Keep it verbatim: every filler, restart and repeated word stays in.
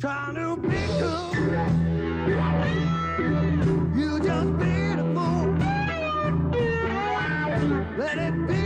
Trying to be cool, you just be the fool. Let it be.